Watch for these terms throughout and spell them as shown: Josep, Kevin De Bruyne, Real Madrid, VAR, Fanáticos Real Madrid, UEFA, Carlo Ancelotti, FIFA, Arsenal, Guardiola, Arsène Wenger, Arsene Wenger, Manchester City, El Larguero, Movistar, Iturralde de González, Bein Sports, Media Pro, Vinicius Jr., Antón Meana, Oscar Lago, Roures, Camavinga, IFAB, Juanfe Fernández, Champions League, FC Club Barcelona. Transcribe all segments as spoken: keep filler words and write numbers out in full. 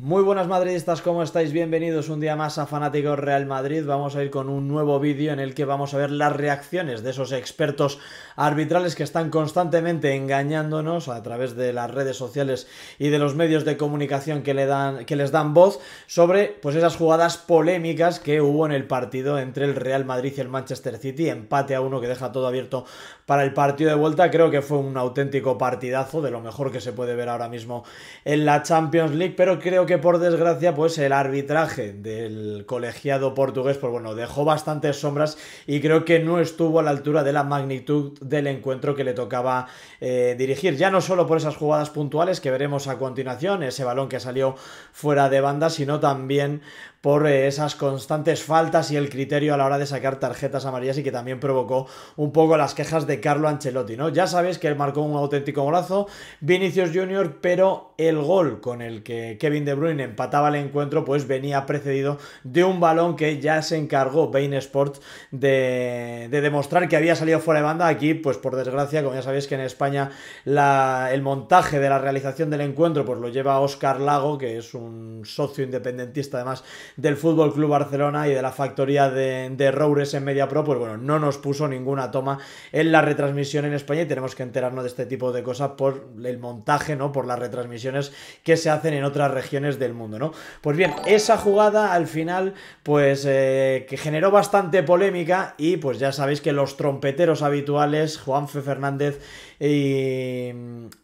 Muy buenas madridistas, ¿cómo estáis? Bienvenidos un día más a Fanáticos Real Madrid. Vamos a ir con un nuevo vídeo en el que vamos a ver las reacciones de esos expertos arbitrales que están constantemente engañándonos a través de las redes sociales y de los medios de comunicación que, le dan, que les dan voz sobre pues, esas jugadas polémicas que hubo en el partido entre el Real Madrid y el Manchester City. Empate a uno que deja todo abierto para el partido de vuelta. Creo que fue un auténtico partidazo, de lo mejor que se puede ver ahora mismo en la Champions League, pero creo que que por desgracia pues el arbitraje del colegiado portugués pues bueno dejó bastantes sombras y creo que no estuvo a la altura de la magnitud del encuentro que le tocaba eh, dirigir, ya no solo por esas jugadas puntuales que veremos a continuación, ese balón que salió fuera de banda, sino también por eh, esas constantes faltas y el criterio a la hora de sacar tarjetas amarillas y que también provocó un poco las quejas de Carlo Ancelotti, ¿no? Ya sabéis que él marcó un auténtico golazo, Vinicius junior, pero el gol con el que Kevin De Bruyne empataba el encuentro pues venía precedido de un balón que ya se encargó Bein Sports de, de demostrar que había salido fuera de banda. Aquí pues por desgracia, como ya sabéis que en España la, el montaje de la realización del encuentro pues lo lleva Oscar Lago, que es un socio independentista además del F C Club Barcelona y de la factoría de, de Roures en Media Pro, pues bueno, no nos puso ninguna toma en la retransmisión en España y tenemos que enterarnos de este tipo de cosas por el montaje, ¿no? Por las retransmisiones que se hacen en otras regiones del mundo, ¿no? Pues bien, esa jugada al final, pues eh, que generó bastante polémica y pues ya sabéis que los trompeteros habituales, Juanfe Fernández y,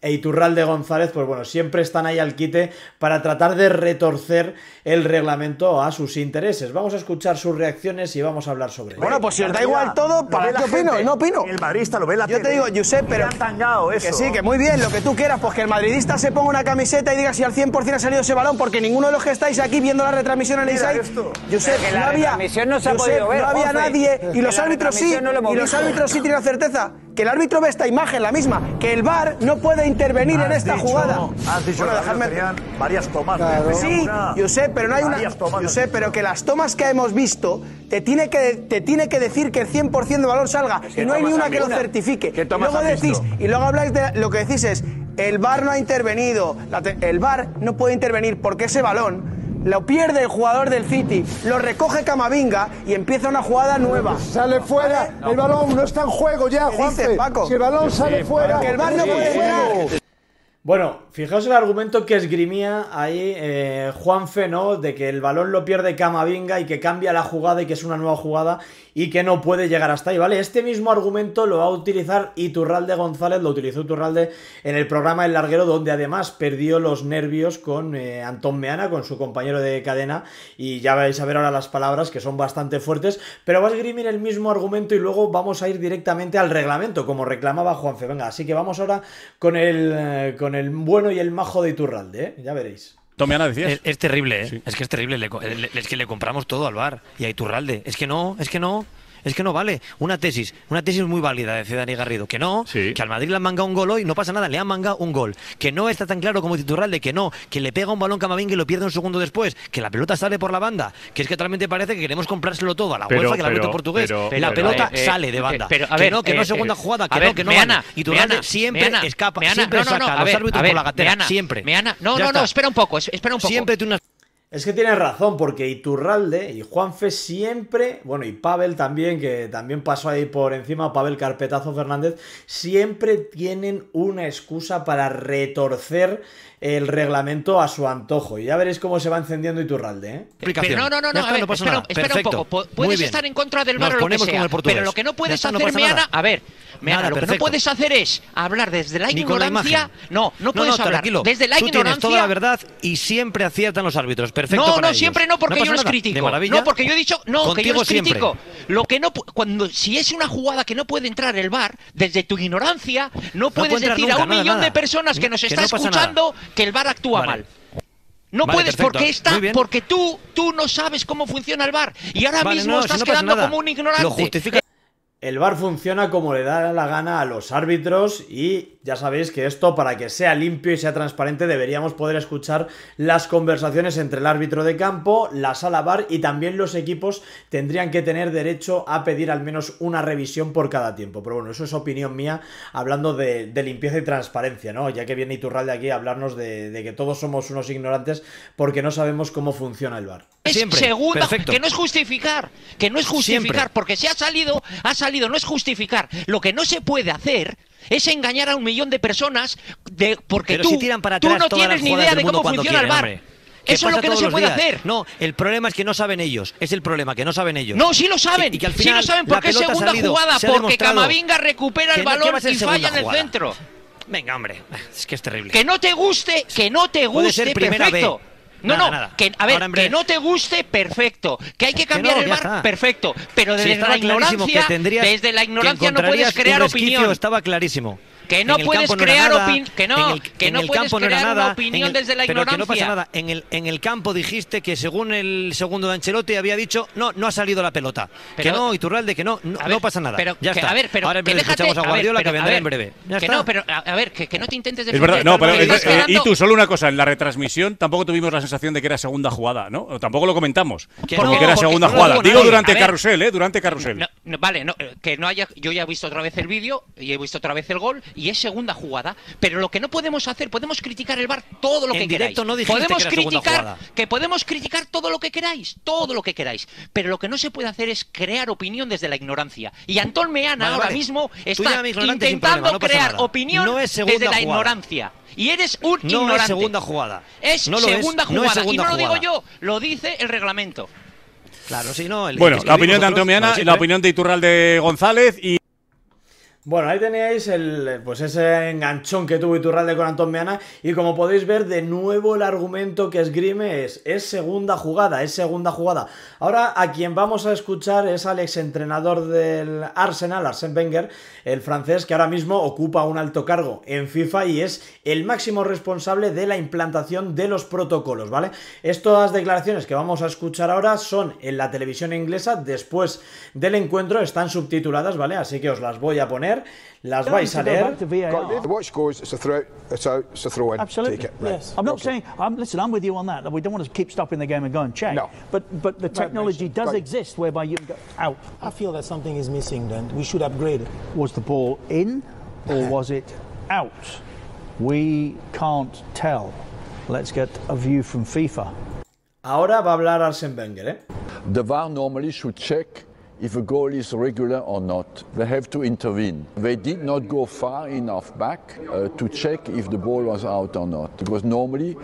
e Iturralde de González, pues bueno, siempre están ahí al quite para tratar de retorcer el reglamento a sus intereses. Vamos a escuchar sus reacciones y vamos a hablar sobre ello. Bueno, pues si os da igual todo, ¿para qué opino? No opino. El madridista lo ve la Yo te digo, Josep, pero que sí, que muy bien, lo que tú quieras, pues que el madridista se ponga una camiseta y diga si al cien por cien ha salido ese balón, porque ninguno de los que estáis aquí viendo la retransmisión en el Inside, Josep, no había, no se ha Josep, podido ver, no había nadie, y los árbitros sí, no lo y los árbitros sí tienen la certeza que el árbitro ve esta imagen, la misma, que el V A R no puede intervenir en esta dicho, jugada. Has dicho bueno, dejarme... varias tomas. Claro. Sí, Josep, pero no hay una... Josep, pero que las tomas que hemos visto te tiene que, te tiene que decir que el cien por cien de balón salga, y no hay ni una que lo certifique. Y luego decís, y luego habláis de lo que decís es... El V A R no ha intervenido, el V A R no puede intervenir porque ese balón lo pierde el jugador del City, lo recoge Camavinga y empieza una jugada nueva. Sale fuera, ¿vale? El balón no está en juego ya, Juanfe. Si el balón sale fuera, que el V A R no puede jugar. Bueno, fijaos el argumento que esgrimía ahí eh, Juanfe, ¿no? De que el balón lo pierde Camavinga y que cambia la jugada y que es una nueva jugada y que no puede llegar hasta ahí, ¿vale? Este mismo argumento lo va a utilizar Iturralde González, lo utilizó Iturralde en el programa El Larguero, donde además perdió los nervios con eh, Antón Meana, con su compañero de cadena, y ya vais a ver ahora las palabras que son bastante fuertes, pero va a esgrimir el mismo argumento y luego vamos a ir directamente al reglamento, como reclamaba Juanfe. Venga, así que vamos ahora con el... Eh, con el bueno y el majo de Iturralde, ¿eh? Ya veréis. Tomiana, decías. Es, es terrible, ¿eh? Sí. Es que es terrible. Le, le, es que le compramos todo al V A R y a Iturralde. Es que no, es que no. Es que no vale. Una tesis, una tesis muy válida de Ciudad y Garrido. Que no, sí. Que al Madrid le han mangado un gol hoy, no pasa nada, le han mangado un gol. Que no está tan claro como Iturralde, que no, que le pega un balón Camavinga y lo pierde un segundo después, que la pelota sale por la banda, que es que realmente parece que queremos comprárselo todo a la pero, UEFA, que la pelota portugués, pero, la pero, pelota eh, sale de banda. Eh, pero, a ver, que no, que eh, no segunda eh, jugada, que ver, no, que no Meana, gana. Iturralde Meana, siempre Meana, escapa, Meana, siempre no, no, saca no, no, a los árbitros por la gatera, Meana, siempre. Meana, no, ya no, está. No, espera un poco, espera un poco. Siempre tú una... Es que tienes razón, porque Iturralde y Juanfe siempre, bueno, y Pavel también, que también pasó ahí por encima, Pavel Carpetazo Fernández, siempre tienen una excusa para retorcer el reglamento a su antojo. Y ya veréis cómo se va encendiendo Iturralde, ¿eh? Pero no, no, no, no, no, a ver, no pasa espera, nada. espera un poco. Puedes estar en contra del V A R o lo que sea, pero lo que no puedes hacer, no Meana, nada. a ver, Meana, nada, lo perfecto. que no puedes hacer es hablar desde la ignorancia. La no, no puedes no, no, hablar tranquilo. desde la Tú ignorancia. Toda la verdad y siempre aciertan los árbitros. Perfecto no, no, ellos. siempre no, porque no yo los critico. No, porque yo he dicho, no, Contigo que yo los critico. Siempre. Lo que no, cuando, si es una jugada que no puede entrar el V A R, desde tu ignorancia, no, no puedes decir nunca, a un nada, millón nada. de personas que nos que está no escuchando nada. que el V A R actúa vale. mal. No vale, puedes, perfecto. porque está, porque tú, tú no sabes cómo funciona el V A R. Y ahora vale, mismo no, estás si no quedando como un ignorante. Lo justifica. El V A R funciona como le da la gana a los árbitros y ya sabéis que esto, para que sea limpio y sea transparente, deberíamos poder escuchar las conversaciones entre el árbitro de campo, la sala V A R, y también los equipos tendrían que tener derecho a pedir al menos una revisión por cada tiempo. Pero bueno, eso es opinión mía, hablando de, de limpieza y transparencia, ¿no? Ya que viene Iturralde aquí a hablarnos de, de que todos somos unos ignorantes porque no sabemos cómo funciona el V A R. Siempre. Segunda, perfecto. Que no es justificar, que no es justificar, siempre. Porque si ha salido, ha salido. No es justificar. Lo que no se puede hacer es engañar a un millón de personas de, porque tú, si tiran para atrás, tú no tienes ni idea de cómo funciona el V A R. Eso es lo que no se puede hacer. No, el problema es que no saben ellos. Es el problema, que no saben ellos. No, sí lo saben. Sí, y que al final, sí lo saben porque es segunda jugada, porque Camavinga recupera el balón y falla en el centro. Venga, hombre, es que es terrible. Que no te guste, que no te guste, perfecto. No, nada, no, nada. Que, a ver, ahora, que no te guste, perfecto. Que hay que cambiar, que no, el V A R, perfecto. Pero desde, sí, la ignorancia, tendrías, desde la ignorancia no puedes crear opinión. Estaba clarísimo. Que no puedes crear opinión. Que no, que no puedes crear una opinión desde la ignorancia. Pero que no pasa nada. En el, en el campo dijiste que según el segundo de Ancelotti había dicho, no, no ha salido la pelota. Pero, que no, Iturralde, que no, no, ver, no pasa nada. Pero, ya que, está. A ver, pero, ahora en breve escuchamos a Guardiola, que vendrá en breve. Que no, pero a ver, que no te intentes defender. No, pero Itu, solo una cosa. En la retransmisión tampoco tuvimos la sensación de que era segunda jugada, ¿no? Tampoco lo comentamos. Que porque no, que era porque segunda jugada. No, digo no, durante carrusel, ¿eh? Durante carrusel. No, no, vale, no, que no haya. Yo ya he visto otra vez el vídeo y he visto otra vez el gol y es segunda jugada. Pero lo que no podemos hacer, podemos criticar el V A R todo lo en que queráis. No podemos que criticar, que podemos criticar todo lo que queráis, todo lo que queráis. Pero lo que no se puede hacer es crear opinión desde la ignorancia. Y Antón Meana vale, ahora vale. mismo está intentando no crear nada. opinión no desde jugada. la ignorancia. Y eres un no ignorante. No es segunda jugada. Es no segunda es, jugada. No es segunda y no jugada. Lo digo yo, lo dice el reglamento. Claro, si no... El, bueno, el la opinión de Antón Meana, la opinión de Iturralde González y... Bueno, ahí teníais el, pues ese enganchón que tuvo Iturralde con Antón Meana y como podéis ver, de nuevo el argumento que esgrime es, es segunda jugada, es segunda jugada. Ahora a quien vamos a escuchar es al exentrenador del Arsenal, Arsene Wenger, el francés, que ahora mismo ocupa un alto cargo en FIFA y es el máximo responsable de la implantación de los protocolos, ¿vale? Estas declaraciones que vamos a escuchar ahora son en la televisión inglesa, después del encuentro, están subtituladas, ¿vale? Así que os las voy a poner. Las vais a leer. The watch goes, it's a throw, it's out, it's a throw in. Absolutely. Take it. Right. Yes. I'm not okay. saying, I'm, listen, I'm with you on that. We don't want to keep stopping the game and going check. No. But, but the technology does right. exist whereby you can go out. I feel that something is missing then. We should upgrade it. Was the ball in or was it out? We can't tell. Let's get a view from FIFA. Ahora va a hablar Arsene Wenger, ¿eh? The V A R normally should check if a goal is regular or not. They have to intervene. They did not go far enough back uh, to check if the ball was out or not, because normally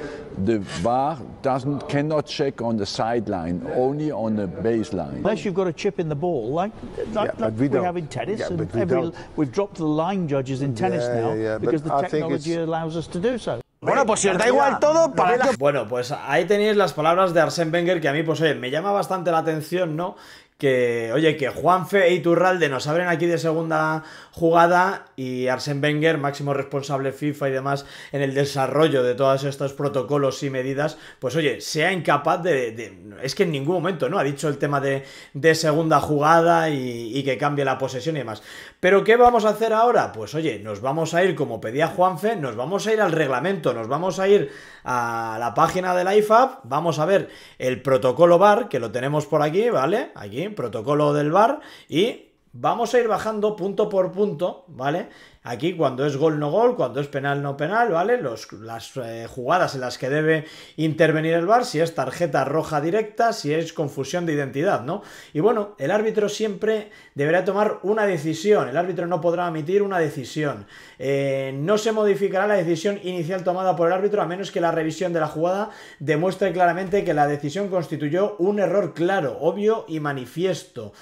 the V A R doesn't, cannot check on the sideline, only on the baseline. Unless you've got a chip in the ball, like, like, yeah, like we, we have in tennis. Yeah, and we every, we've dropped the line judges in tennis yeah, now, yeah, yeah, because the I technology allows us to do so. Bueno, pues si os da igual todo, para que... Bueno, pues ahí tenéis las palabras de Arsène Wenger, que a mí, pues oye, me llama bastante la atención, ¿no? Que, oye, que Juanfe e Iturralde nos abren aquí de segunda jugada y Arsène Wenger, máximo responsable FIFA y demás en el desarrollo de todos estos protocolos y medidas, pues oye, sea incapaz de... de es que en ningún momento, ¿no? Ha dicho el tema de, de segunda jugada y, y que cambie la posesión y demás. ¿Pero qué vamos a hacer ahora? Pues oye, nos vamos a ir, como pedía Juanfe, nos vamos a ir al reglamento, nos vamos a ir a la página de la I F A B, vamos a ver el protocolo V A R, que lo tenemos por aquí, ¿vale? Aquí, protocolo del V A R, y vamos a ir bajando punto por punto, ¿vale? Aquí cuando es gol no gol, cuando es penal no penal, ¿vale? Los, las eh, jugadas en las que debe intervenir el V A R, si es tarjeta roja directa, si es confusión de identidad, ¿no? Y bueno, el árbitro siempre deberá tomar una decisión, el árbitro no podrá emitir una decisión. Eh, no se modificará la decisión inicial tomada por el árbitro a menos que la revisión de la jugada demuestre claramente que la decisión constituyó un error claro, obvio y manifiesto.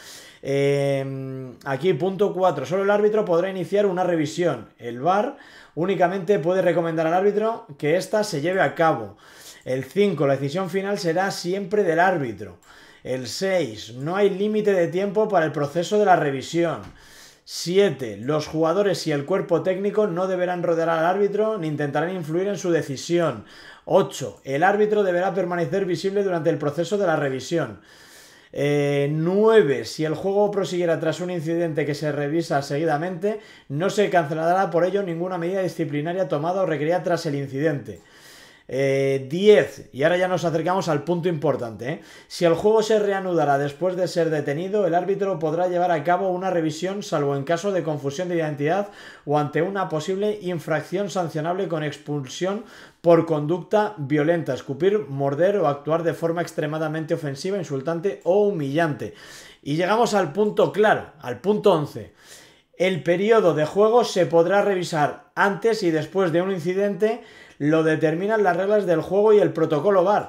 Eh, aquí punto cuatro, solo el árbitro podrá iniciar una revisión, el V A R únicamente puede recomendar al árbitro que ésta se lleve a cabo. El cinco, la decisión final será siempre del árbitro. El seis, no hay límite de tiempo para el proceso de la revisión. Siete, los jugadores y el cuerpo técnico no deberán rodear al árbitro ni intentarán influir en su decisión. Ocho, el árbitro deberá permanecer visible durante el proceso de la revisión. Eh, nueve. Si el juego prosiguiera tras un incidente que se revisa seguidamente, no se cancelará por ello ninguna medida disciplinaria tomada o requerida tras el incidente. Eh, diez. Y ahora ya nos acercamos al punto importante, ¿eh? Si el juego se reanudará después de ser detenido, el árbitro podrá llevar a cabo una revisión, salvo en caso de confusión de identidad o ante una posible infracción sancionable con expulsión por conducta violenta, escupir, morder o actuar de forma extremadamente ofensiva, insultante o humillante. Y llegamos al punto claro, al punto once. El periodo de juego se podrá revisar antes y después de un incidente. Lo determinan las reglas del juego y el protocolo V A R.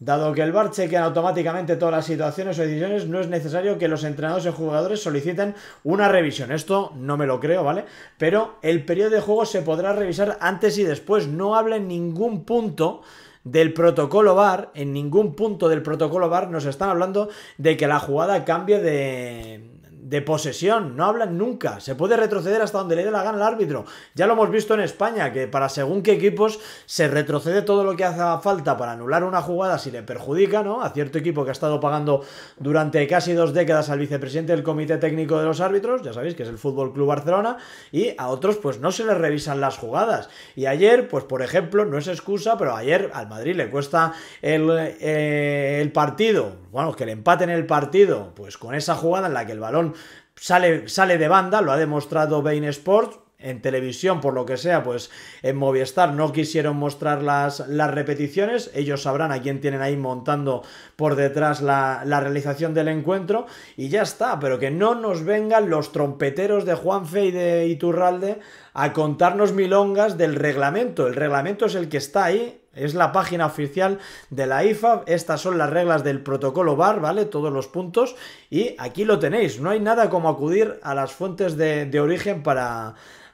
Dado que el V A R chequea automáticamente todas las situaciones o decisiones, no es necesario que los entrenadores o jugadores soliciten una revisión. Esto no me lo creo, ¿vale? Pero el periodo de juego se podrá revisar antes y después. No habla en ningún punto del protocolo V A R. En ningún punto del protocolo V A R nos están hablando de que la jugada cambie de... de posesión, no hablan nunca, se puede retroceder hasta donde le dé la gana al árbitro. Ya lo hemos visto en España, que para según qué equipos se retrocede todo lo que haga falta para anular una jugada si le perjudica, ¿no? A cierto equipo que ha estado pagando durante casi dos décadas al vicepresidente del Comité Técnico de los Árbitros, ya sabéis que es el Fútbol Club Barcelona, y a otros pues no se les revisan las jugadas. Y ayer, pues por ejemplo, no es excusa, pero ayer al Madrid le cuesta el, eh, el partido, bueno, que le empaten el partido, pues con esa jugada en la que el balón Sale, sale de banda, lo ha demostrado Bein Sports. En televisión, por lo que sea, pues en Movistar no quisieron mostrar las, las repeticiones. Ellos sabrán a quién tienen ahí montando por detrás la, la realización del encuentro. Y ya está, pero que no nos vengan los trompeteros de Juanfe y de Iturralde a contarnos milongas del reglamento. El reglamento es el que está ahí. Es la página oficial de la I F A B, estas son las reglas del protocolo V A R, ¿vale? Todos los puntos, y aquí lo tenéis, no hay nada como acudir a las fuentes de, de origen para,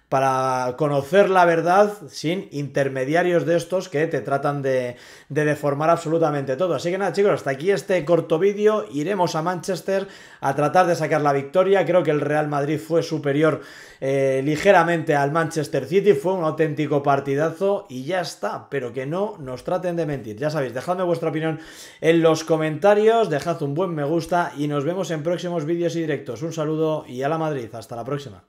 para conocer la verdad sin intermediarios de estos que te tratan de, de deformar absolutamente todo. Así que nada, chicos, hasta aquí este corto vídeo, iremos a Manchester a tratar de sacar la victoria. Creo que el Real Madrid fue superior Eh, ligeramente al Manchester City, fue un auténtico partidazo y ya está, pero que no nos traten de mentir. Ya sabéis, dejadme vuestra opinión en los comentarios, dejad un buen me gusta y nos vemos en próximos vídeos y directos. Un saludo y a la Madrid, hasta la próxima.